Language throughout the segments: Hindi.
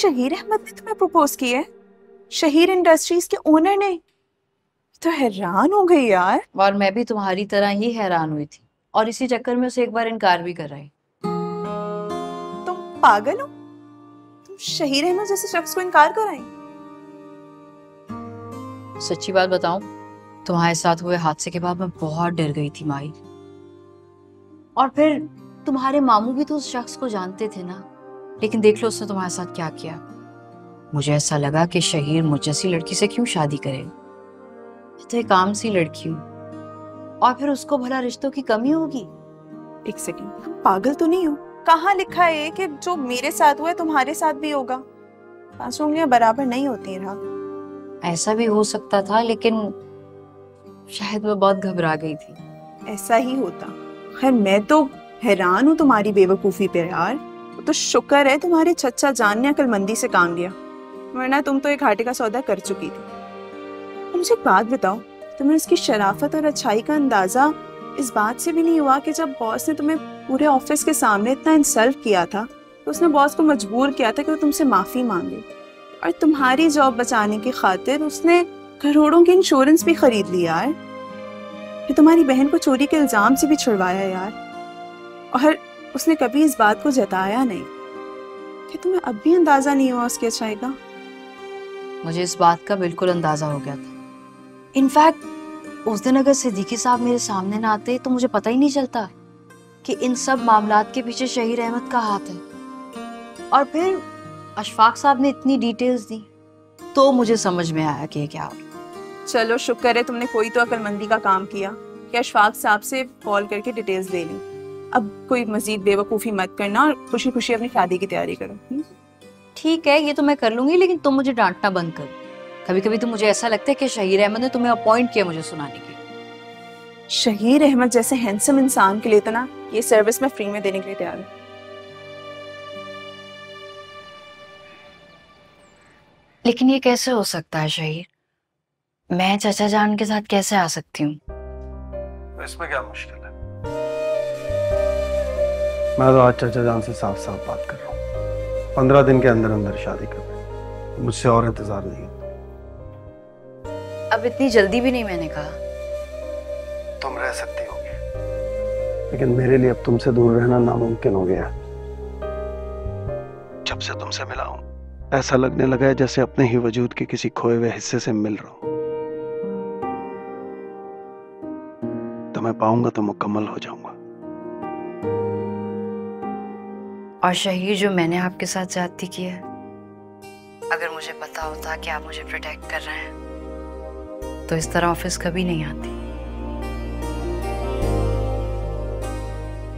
शहीर अहमद ने तुम्हें प्रपोज किया है? शहीर इंडस्ट्रीज के ओनर ने? तो हैरान हो गई यार। और मैं भी तुम्हारी तरह ही हैरान हुई थी और इसी चक्कर में उसे एक बार इनकार भी कर आई। तुम पागल हो? तुम शहीर अहमद जैसे शख्स को इनकार कर आई? सच्ची बात बताऊं, तुम्हारे साथ हुए हादसे के बाद मैं बहुत डर गई थी माही। और फिर तुम्हारे मामू भी तो उस शख्स को जानते थे ना, लेकिन देख लो उसने तुम्हारे साथ क्या किया। मुझे ऐसा लगा कि शहीर मुझ जैसी लड़की से क्यों शादी करे, मैं तो एक आम सी लड़की हूँ और फिर उसको भला रिश्तों की कमी होगी। एक सेकंड, पागल तो नहीं हो? कहाँ लिखा है कि जो मेरे साथ हुआ तुम्हारे साथ भी होगा? पांच उंगलियां बराबर नहीं होती ना। ऐसा भी हो सकता था, लेकिन शायद मैं बहुत घबरा गई थी। ऐसा ही होता। खैर मैं तो हैरान हूँ तुम्हारी बेवकूफी पे यार। तो शुक्र है तुम्हारे चचा जान ने अकलमंदी से काम लिया, वरना तुम तो एक घाटे का सौदा कर चुकी थी। मुझे एक बात बताओ, तुम्हें इसकी शराफत और अच्छाई का अंदाजा इस बात से भी नहीं हुआ कि जब बॉस ने तुम्हें पूरे ऑफिस के सामने इतना इंसल्ट किया था तो उसने बॉस को मजबूर किया था कि वो तुमसे माफी मांगे और तुम्हारी जॉब बचाने की खातिर उसने करोड़ों की इंश्योरेंस भी खरीद ली यार। कि तुम्हारी बहन को चोरी के इल्जाम से भी छुड़वाया यार, और उसने कभी इस बात को जताया नहीं। कि तुम्हें अब भी अंदाजा नहीं हुआ उसकी अच्छाई का? मुझे इस बात का बिल्कुल अंदाजा हो गया था। इनफैक्ट उस दिन अगर सिद्दीकी साहब मेरे सामने ना आते तो मुझे पता ही नहीं चलता कि इन सब मामलात के पीछे शहीर अहमद का हाथ है। और फिर अशफाक साहब ने इतनी डिटेल्स दी तो मुझे समझ में आया कि क्या। चलो शुक्र है तुमने कोई तो अकलमंदी का काम किया कि अशफाक साहब से कॉल करके डिटेल्स ले ली। अब कोई मजीद बेवकूफ़ी मत करना और खुशी खुशी अपनी शादी की तैयारी करो। ठीक है, ये तो मैं कर लूंगी, लेकिन तुम मुझे डांटना बंद करो। कभी कभी तो मुझे ऐसा लगता है कि शहीर अहमद ने तुम्हें अपॉइंट किया मुझे सुनाने के लिए। शहीर अहमद जैसे हैंडसम इंसान के लिए तो ना ये सर्विस मैं फ्री में देने के लिए तैयार हूँ। लेकिन ये कैसे हो सकता है शहीर? मैं चाचा जान के साथ कैसे आ सकती हूँ? इसमें क्या मुश्किल है? मैं तो आज चाचा जान से साफ साफ बात कर रहा हूँ, 15 दिन के अंदर अंदर शादी कर। मुझसे और इंतजार नहीं। अब इतनी जल्दी भी नहीं मैंने कहा। तुम रह सकती होगी, लेकिन मेरे लिए अब तुमसे दूर रहना नामुमकिन हो गया। जब से तुमसे मिला हूँ ऐसा लगने लगा है जैसे अपने ही वजूद के किसी खोए हुए हिस्से से मिल रहा हूं। तो मैं पाऊंगा तो मुकम्मल हो जाऊंगा। और शहीर, जो मैंने आपके साथ ज्यादती की है, अगर मुझे पता होता कि आप मुझे प्रोटेक्ट कर रहे हैं तो इस तरह ऑफिस कभी नहीं आती।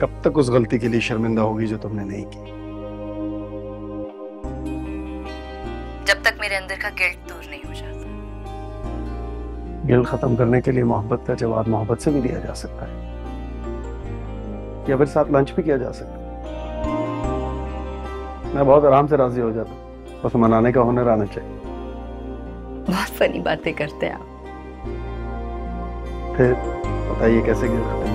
कब तक उस गलती के लिए शर्मिंदा होगी जो तुमने नहीं की? जब तक मेरे अंदर का गिल्ट दूर नहीं हो जाता। गिल्ट खत्म करने के लिए मोहब्बत का जवाब मोहब्बत से भी दिया जा सकता है, या फिर साथ लंच भी किया जा सकता है। मैं बहुत आराम से राजी हो जाता हूँ, बस मनाने का हुनर आना चाहिए। बहुत फनी बातें करते हैं आप। फिर बताइए कैसे गिल्ट खत्म